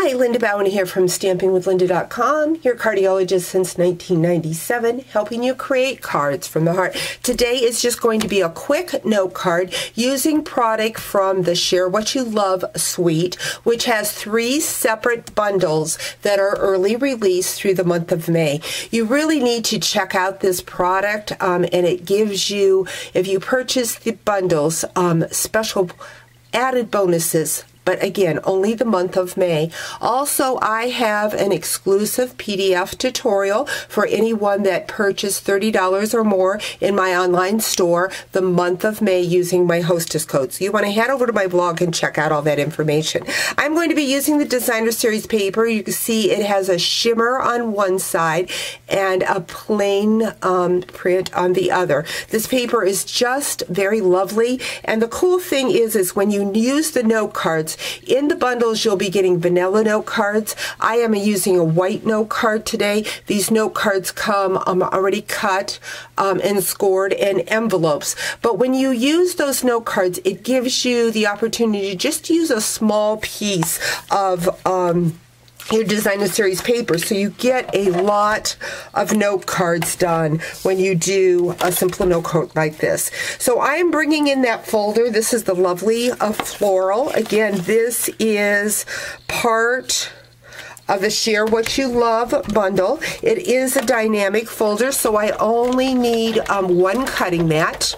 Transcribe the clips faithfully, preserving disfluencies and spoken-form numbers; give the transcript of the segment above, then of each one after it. Hi, Linda Bowen here from stamping with linda dot com, your cardiologist since nineteen ninety-seven, helping you create cards from the heart. Today is just going to be a quick note card using product from the Share What You Love suite, which has three separate bundles that are early release through the month of May. You really need to check out this product, um, and it gives you, if you purchase the bundles, um, special added bonuses. But again, only the month of May. Also, I have an exclusive P D F tutorial for anyone that purchased thirty dollars or more in my online store the month of May using my hostess code. So you want to head over to my blog and check out all that information. I'm going to be using the Designer Series paper. You can see it has a shimmer on one side and a plain um, print on the other. This paper is just very lovely. And the cool thing is, is when you use the note cards, in the bundles, you'll be getting vanilla note cards. I am using a white note card today. These note cards come um, already cut um, and scored in envelopes. But when you use those note cards, it gives you the opportunity to just use a small piece of um, your Designer Series paper. So you get a lot of note cards done when you do a simple note card like this. So I am bringing in that folder. This is the lovely of floral. Again, this is part of the Share What You Love bundle. It is a dynamic folder, so I only need um, one cutting mat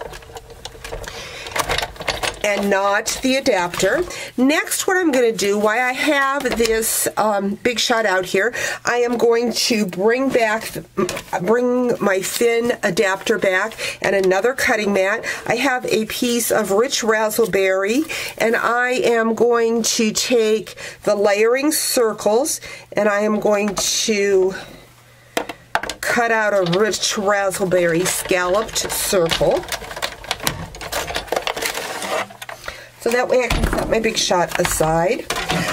and not the adapter. Next, what I'm going to do, why I have this um, Big Shot out here, I am going to bring back, bring my thin adapter back and another cutting mat. I have a piece of Rich Razzleberry, and I am going to take the layering circles, and I am going to cut out a Rich Razzleberry scalloped circle. So that way I can set my Big Shot aside.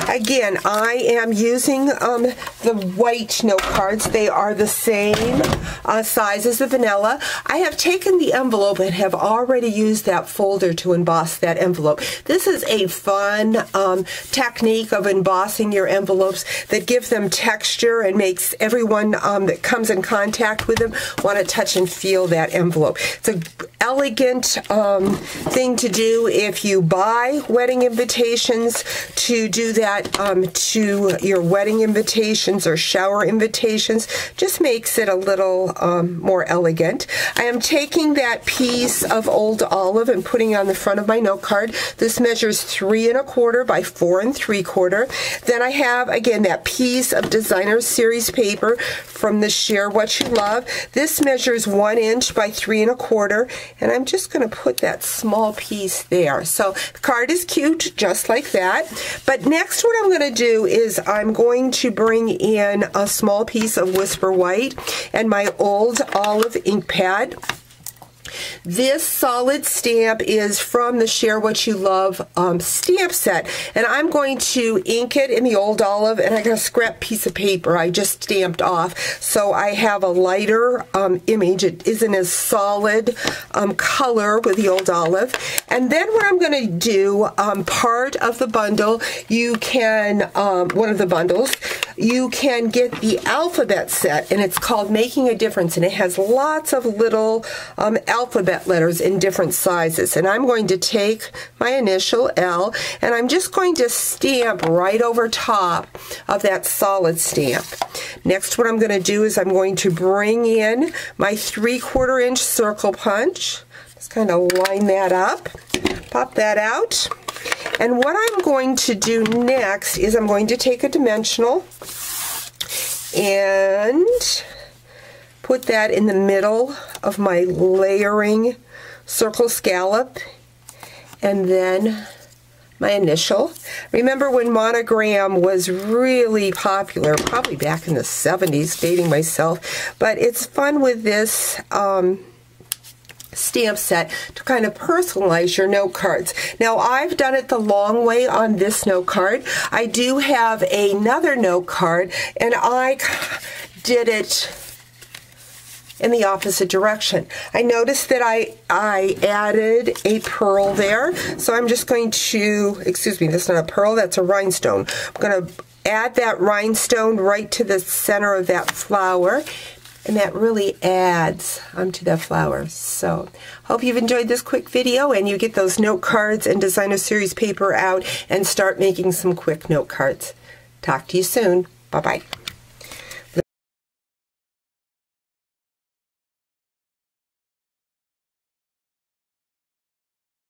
Again, I am using um, the white note cards. They are the same uh, size as the vanilla. I have taken the envelope and have already used that folder to emboss that envelope. This is a fun um, technique of embossing your envelopes that gives them texture and makes everyone um, that comes in contact with them want to touch and feel that envelope. It's an elegant um, thing to do if you buy wedding invitations, to do that um, to your wedding invitations or shower invitations. Just makes it a little um, more elegant. I am taking that piece of Old Olive and putting it on the front of my note card. This measures three and a quarter by four and three quarter. Then I have, again, that piece of Designer Series paper from the Share What You Love. This measures one inch by three and a quarter, and I'm just going to put that small piece there. So the card is cute, just like that. But next, what I'm going to do is I'm going to bring in a small piece of Whisper White and my Old Olive ink pad. This solid stamp is from the Share What You Love um, stamp set, and I'm going to ink it in the Old Olive, and I got a scrap piece of paper I just stamped off, so I have a lighter um, image. It isn't as solid um, color with the Old Olive. And then what I'm going to do, um, part of the bundle, you can, um, one of the bundles, you can get the alphabet set, and it's called Making a Difference, and it has lots of little um, alphabet alphabet letters in different sizes. And I'm going to take my initial L, and I'm just going to stamp right over top of that solid stamp. Next, what I'm going to do is I'm going to bring in my three quarter inch circle punch. Just kind of line that up, pop that out. And what I'm going to do next is I'm going to take a dimensional and put that in the middle of my layering circle scallop, and then my initial. Remember when monogram was really popular, probably back in the seventies, dating myself, but it's fun with this um, stamp set to kind of personalize your note cards. Now, I've done it the long way on this note card. I do have another note card, and I did it in the opposite direction. I noticed that I, I added a pearl there, so I'm just going to, excuse me, that's not a pearl, that's a rhinestone. I'm going to add that rhinestone right to the center of that flower, and that really adds onto that flower. So, hope you've enjoyed this quick video and you get those note cards and Designer Series paper out and start making some quick note cards. Talk to you soon. Bye-bye.